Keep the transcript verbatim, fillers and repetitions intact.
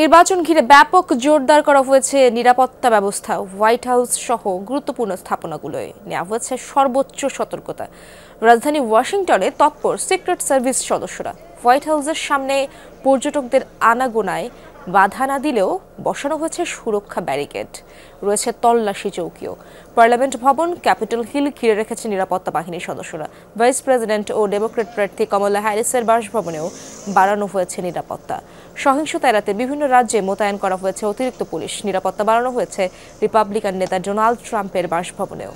নির্বাচন ঘিরে ব্যাপক জোরদার করা হয়েছে নিরাপত্তা ব্যবস্থা। হোয়াইট হাউস সহ গুরুত্বপূর্ণ স্থাপনাগুলোয় নেওয়া হয়েছে সর্বোচ্চ সতর্কতা। রাজধানী ওয়াশিংটনে তৎপর সিক্রেট সার্ভিস সদস্যরা হোয়াইট হাউসের সামনে পর্যটকদের আনাগোনায় বাধা না দিলেও বসানো হয়েছে সুরক্ষা ব্যারিকেড, রয়েছে তল্লাশি চৌকিও। পার্লামেন্ট ভবন ক্যাপিটল হিল ঘিরে রেখেছে নিরাপত্তা বাহিনীর সদস্যরা। ভাইস প্রেসিডেন্ট ও ডেমোক্রেট প্রার্থী কমলা হ্যারিসের বাসভবনেও বাড়ানো হয়েছে নিরাপত্তা। সহিংসতা এড়াতে বিভিন্ন রাজ্যে মোতায়েন করা হয়েছে অতিরিক্ত পুলিশ। নিরাপত্তা বাড়ানো হয়েছে রিপাবলিকান নেতা ডোনাল্ড ট্রাম্পের বাসভবনেও।